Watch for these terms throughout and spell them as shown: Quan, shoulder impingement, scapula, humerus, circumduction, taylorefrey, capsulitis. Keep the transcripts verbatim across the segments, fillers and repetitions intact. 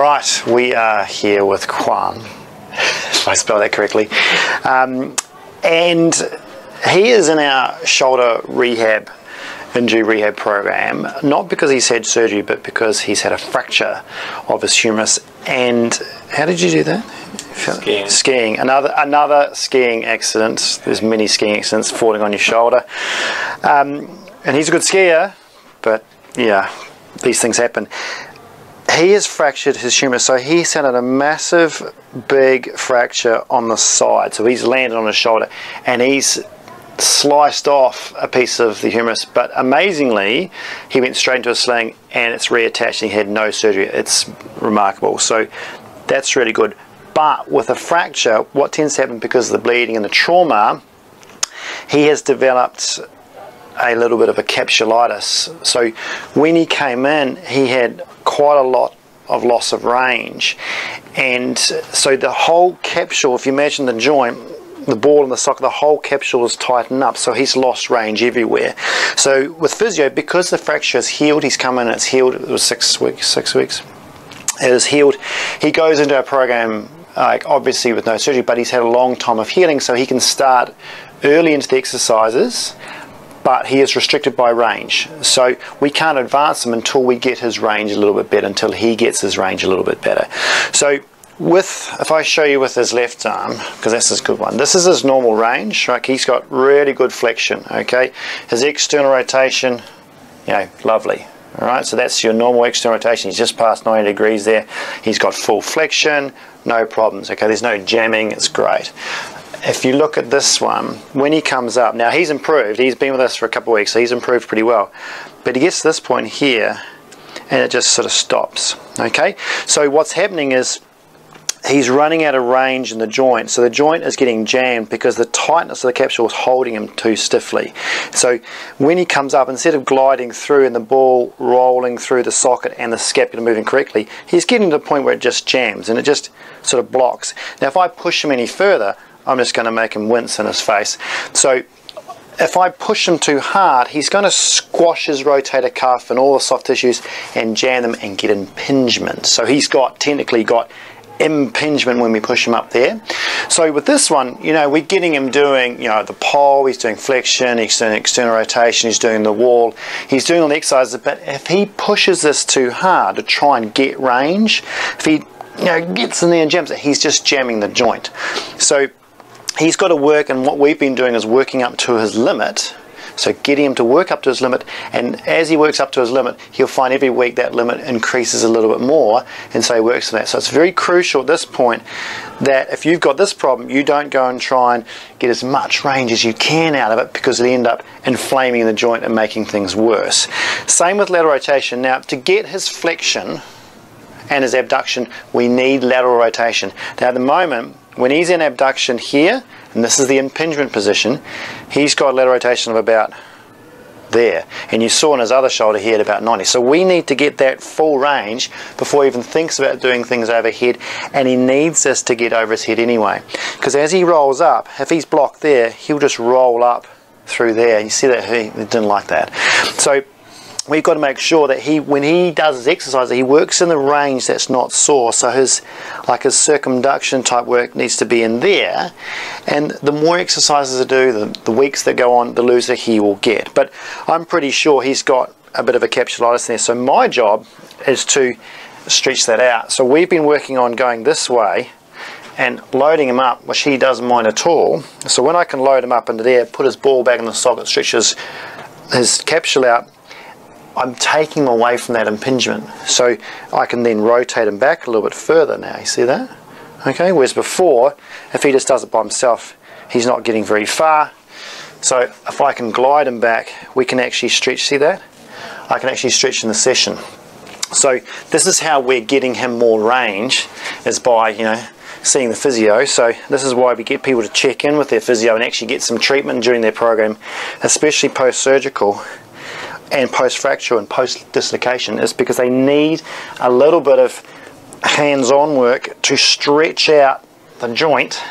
Right, we are here with Quan, if I spell that correctly, um, and he is in our shoulder rehab, injury rehab program, not because he's had surgery, but because he's had a fracture of his humerus. And how did you do that? Skiing. Skiing. Another another skiing accident. There's many skiing accidents, falling on your shoulder. Um, and he's a good skier, but yeah, these things happen. He has fractured his humerus, so he's had a massive, big fracture on the side. So he's landed on his shoulder, and he's sliced off a piece of the humerus. But amazingly, he went straight into a sling, and it's reattached, and he had no surgery. It's remarkable. So that's really good. But with a fracture, what tends to happen because of the bleeding and the trauma, he has developed a little bit of a capsulitis. So when he came in, he had quite a lot of loss of range, and so the whole capsule, if you imagine the joint, the ball and the socket, the whole capsule is tightened up, so he's lost range everywhere. So with physio, because the fracture is healed, he's come in and it's healed, it was six weeks, six weeks, it is healed. He goes into our program, like obviously with no surgery, but he's had a long time of healing, so he can start early into the exercises, but he is restricted by range. So we can't advance him until we get his range a little bit better, until he gets his range a little bit better. So with, if I show you with his left arm, because that's his good one, this is his normal range, right? He's got really good flexion, okay? His external rotation, you know, lovely. All right, so that's your normal external rotation. He's just past ninety degrees there. He's got full flexion, no problems, okay? There's no jamming, it's great. If you look at this one, when he comes up, now he's improved, he's been with us for a couple of weeks, so he's improved pretty well, but he gets to this point here and it just sort of stops, okay? So what's happening is he's running out of range in the joint, so the joint is getting jammed because the tightness of the capsule is holding him too stiffly. So when he comes up, instead of gliding through and the ball rolling through the socket and the scapula moving correctly, he's getting to the point where it just jams and it just sort of blocks. Now if I push him any further, I'm just going to make him wince in his face. So if I push him too hard, he's going to squash his rotator cuff and all the soft tissues and jam them and get impingement. So he's got, technically got impingement when we push him up there. So with this one, you know, we're getting him doing, you know, the pole, he's doing flexion, he's doing external rotation, he's doing the wall, he's doing all the exercises, but if he pushes this too hard to try and get range, if he, you know, gets in there and jams it, he's just jamming the joint. So he's got to work, and what we've been doing is working up to his limit. So getting him to work up to his limit, and as he works up to his limit, he'll find every week that limit increases a little bit more, and so he works on that. So it's very crucial at this point that if you've got this problem, you don't go and try and get as much range as you can out of it, because it'll end up inflaming the joint and making things worse. Same with lateral rotation. Now, to get his flexion and his abduction, we need lateral rotation. Now at the moment, when he's in abduction here, and this is the impingement position, he's got a lateral rotation of about there. And you saw on his other shoulder here at about ninety. So we need to get that full range before he even thinks about doing things overhead. And he needs this to get over his head anyway. Because as he rolls up, if he's blocked there, he'll just roll up through there. You see that he didn't like that. So we've got to make sure that he, when he does his exercise, he works in the range that's not sore. So his, like his circumduction type work needs to be in there. And the more exercises I do, the, the weeks that go on, the looser he will get. But I'm pretty sure he's got a bit of a capsulitis in there. So my job is to stretch that out. So we've been working on going this way and loading him up, which he doesn't mind at all. So when I can load him up into there, put his ball back in the socket, stretches his capsule out, I'm taking him away from that impingement, so I can then rotate him back a little bit further now, you see that? Okay, whereas before, if he just does it by himself, he's not getting very far. So if I can glide him back, we can actually stretch, see that? I can actually stretch in the session. So this is how we're getting him more range, is by, you know, seeing the physio. So this is why we get people to check in with their physio and actually get some treatment during their program, especially post-surgical and post-fracture and post-dislocation, is because they need a little bit of hands-on work to stretch out the joint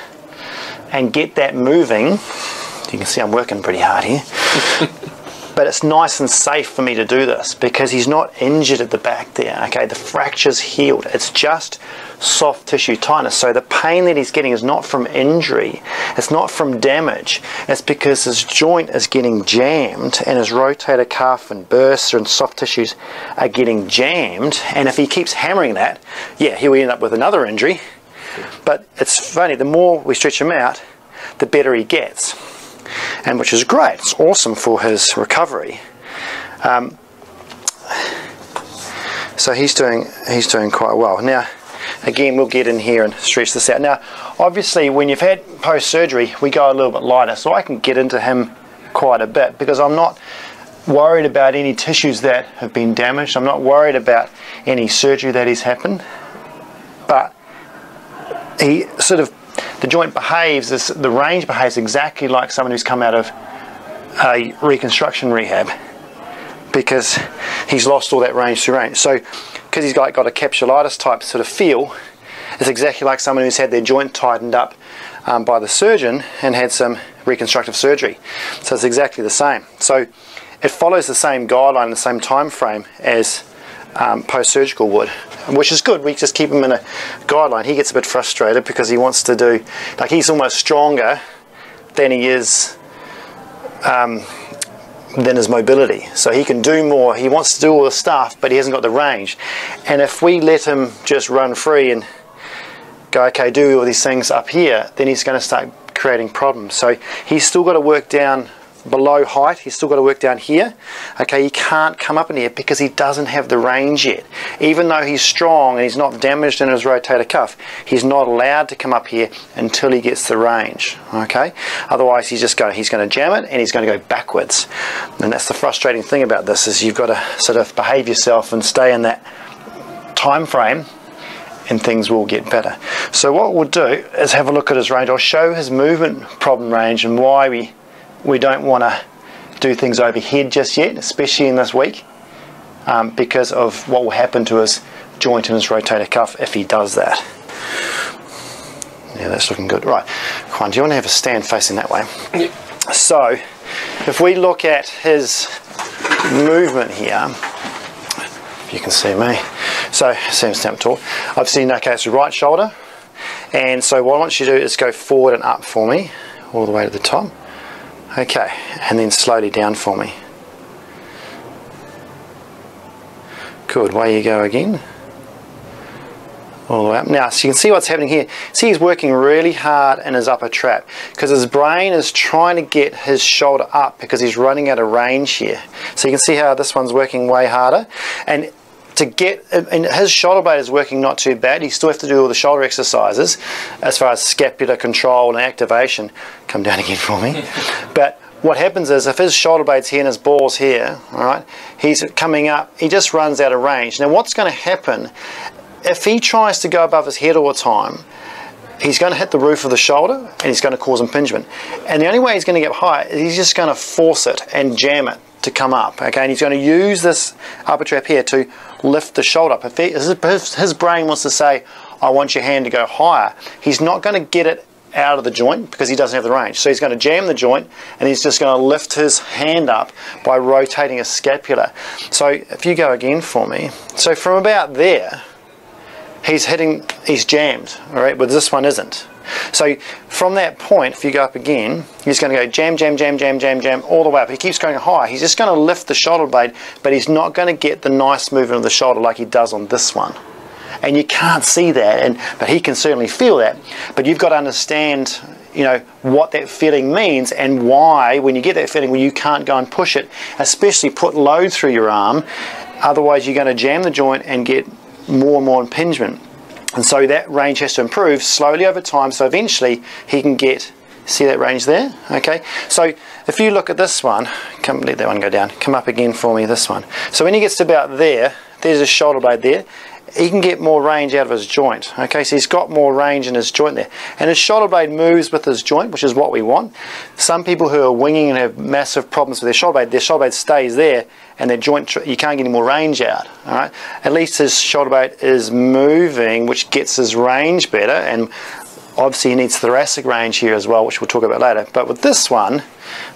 and get that moving. You can see I'm working pretty hard here. but it's nice and safe for me to do this because he's not injured at the back there. Okay, the fracture's healed. It's just soft tissue tightness. So the pain that he's getting is not from injury. It's not from damage. It's because his joint is getting jammed and his rotator cuff and bursa and soft tissues are getting jammed. And if he keeps hammering that, yeah, he will end up with another injury. But it's funny, the more we stretch him out, the better he gets. And which is great. It's awesome for his recovery. Um, so he's doing he's doing quite well. Now, again, we'll get in here and stretch this out. Now, obviously, when you've had post-surgery, we go a little bit lighter. So I can get into him quite a bit because I'm not worried about any tissues that have been damaged. I'm not worried about any surgery that has happened. But he sort of the joint behaves, this, the range behaves exactly like someone who's come out of a reconstruction rehab because he's lost all that range through range. So, because he's got, got a capsulitis type sort of feel, it's exactly like someone who's had their joint tightened up um, by the surgeon and had some reconstructive surgery. So it's exactly the same. So it follows the same guideline, the same time frame as um, post-surgical would. Which is good. We just keep him in a guideline. He gets a bit frustrated because he wants to do, like he's almost stronger than he is um, than his mobility. So he can do more. He wants to do all the stuff, but he hasn't got the range. And if we let him just run free and go, okay, do all these things up here, then he's going to start creating problems. So he's still got to work down below height. He's still got to work down here. Okay, he can't come up in here because he doesn't have the range yet. Even though he's strong and he's not damaged in his rotator cuff, he's not allowed to come up here until he gets the range. Okay, otherwise he's just going he's going to jam it and he's going to go backwards. And that's the frustrating thing about this, is you've got to sort of behave yourself and stay in that time frame and things will get better. So what we'll do is have a look at his range. I'll show his movement problem range and why we We don't want to do things overhead just yet, especially in this week, um, because of what will happen to his joint and his rotator cuff if he does that. Yeah, that's looking good. Right, Quan, do you want to have a stand facing that way? Yep. So, if we look at his movement here, if you can see me, so, same stamp tall. I've seen, okay, it's the right shoulder, and so what I want you to do is go forward and up for me, all the way to the top. Okay, and then slowly down for me. Good, way you go again. All the way up. Now, so you can see what's happening here. See, he's working really hard in his upper trap because his brain is trying to get his shoulder up because he's running out of range here. So you can see how this one's working way harder. And to get, and his shoulder blade is working not too bad. He still has to do all the shoulder exercises as far as scapular control and activation. Come down again for me. But what happens is if his shoulder blade's here and his ball's here, all right, he's coming up, he just runs out of range. Now what's going to happen, if he tries to go above his head all the time, he's going to hit the roof of the shoulder and he's going to cause impingement. And the only way he's going to get high is he's just going to force it and jam it to come up, okay, and he's going to use this upper trap here to lift the shoulder up. If he, his brain wants to say, I want your hand to go higher, he's not going to get it out of the joint because he doesn't have the range. So he's going to jam the joint and he's just going to lift his hand up by rotating his scapula. So if you go again for me, so from about there, he's hitting, he's jammed, all right, but this one isn't. So from that point, if you go up again, he's going to go jam, jam, jam, jam, jam, jam, all the way up. He keeps going high. He's just going to lift the shoulder blade, but he's not going to get the nice movement of the shoulder like he does on this one. And you can't see that, and but he can certainly feel that. But you've got to understand, you know, what that feeling means and why, when you get that feeling, well, you can't go and push it, especially put load through your arm. Otherwise, you're going to jam the joint and get more and more impingement. And so that range has to improve slowly over time, so eventually he can get, see that range there? Okay, so if you look at this one, come, let that one go down, come up again for me, this one. So when he gets to about there, there's his shoulder blade there, he can get more range out of his joint. Okay, so he's got more range in his joint there. And his shoulder blade moves with his joint, which is what we want. Some people who are winging and have massive problems with their shoulder blade, their shoulder blade stays there and their joint, you can't get any more range out. All right, at least his shoulder blade is moving, which gets his range better. And obviously he needs thoracic range here as well, which we'll talk about later. But with this one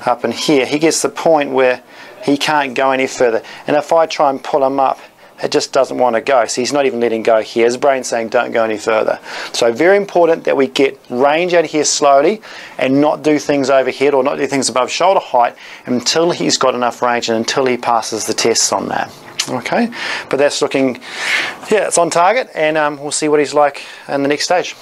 up in here, he gets the point where he can't go any further. And if I try and pull him up, it just doesn't want to go. So he's not even letting go here. His brain's saying don't go any further. So very important that we get range out here slowly and not do things overhead or not do things above shoulder height until he's got enough range and until he passes the tests on that. Okay, but that's looking, yeah, it's on target, and um, we'll see what he's like in the next stage.